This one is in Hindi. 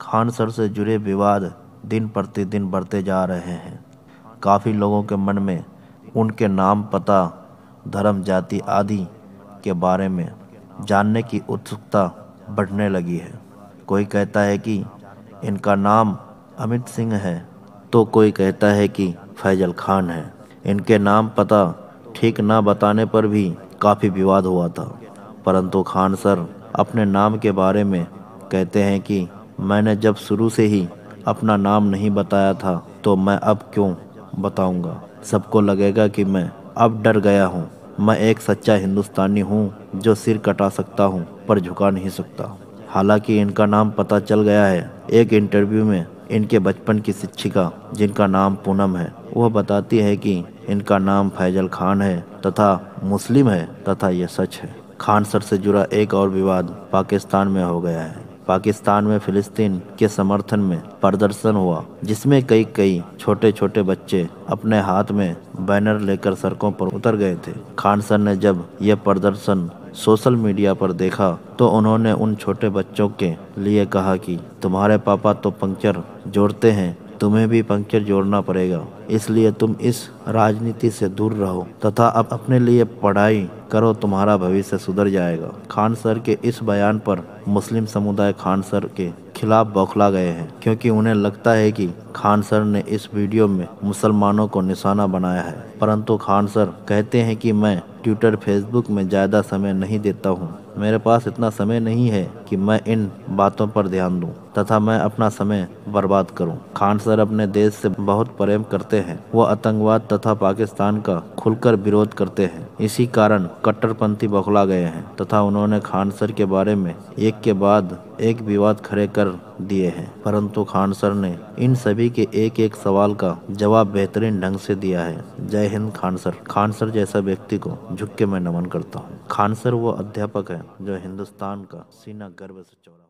खान सर से जुड़े विवाद दिन प्रतिदिन बढ़ते जा रहे हैं। काफ़ी लोगों के मन में उनके नाम, पता, धर्म, जाति आदि के बारे में जानने की उत्सुकता बढ़ने लगी है। कोई कहता है कि इनका नाम अमित सिंह है तो कोई कहता है कि फैजल खान है। इनके नाम पता ठीक ना बताने पर भी काफ़ी विवाद हुआ था, परंतु खान सर अपने नाम के बारे में कहते हैं कि मैंने जब शुरू से ही अपना नाम नहीं बताया था तो मैं अब क्यों बताऊंगा। सबको लगेगा कि मैं अब डर गया हूँ। मैं एक सच्चा हिंदुस्तानी हूँ जो सिर कटा सकता हूँ पर झुका नहीं सकता। हालांकि इनका नाम पता चल गया है। एक इंटरव्यू में इनके बचपन की शिक्षिका, जिनका नाम पूनम है, वह बताती है कि इनका नाम फैजल खान है तथा मुस्लिम है तथा यह सच है। खान सर से जुड़ा एक और विवाद पाकिस्तान में हो गया है। पाकिस्तान में फिलिस्तीन के समर्थन में प्रदर्शन हुआ, जिसमें कई छोटे छोटे बच्चे अपने हाथ में बैनर लेकर सड़कों पर उतर गए थे। खान सर ने जब यह प्रदर्शन सोशल मीडिया पर देखा तो उन्होंने उन छोटे बच्चों के लिए कहा कि तुम्हारे पापा तो पंक्चर जोड़ते हैं, तुम्हें भी पंक्चर जोड़ना पड़ेगा, इसलिए तुम इस राजनीति से दूर रहो तथा अब अपने लिए पढ़ाई करो, तुम्हारा भविष्य सुधर जाएगा। खान सर के इस बयान पर मुस्लिम समुदाय खान सर के खिलाफ बौखला गए हैं, क्योंकि उन्हें लगता है कि खान सर ने इस वीडियो में मुसलमानों को निशाना बनाया है। परंतु खान सर कहते हैं कि मैं ट्विटर, फेसबुक में ज़्यादा समय नहीं देता हूँ। मेरे पास इतना समय नहीं है कि मैं इन बातों पर ध्यान दूं तथा मैं अपना समय बर्बाद करूं। खान सर अपने देश से बहुत प्रेम करते हैं। वो आतंकवाद तथा पाकिस्तान का खुलकर विरोध करते हैं। इसी कारण कट्टरपंथी बौखला गए हैं तथा उन्होंने खान सर के बारे में एक के बाद एक विवाद खड़े कर दिए हैं। परंतु खान सर ने इन सभी के एक एक सवाल का जवाब बेहतरीन ढंग से दिया है। जय हिंद खान सर। खान सर जैसा व्यक्ति को झुक के मैं नमन करता हूँ। खान सर वो अध्यापक है जो हिंदुस्तान का सीना गर्व से चौड़ा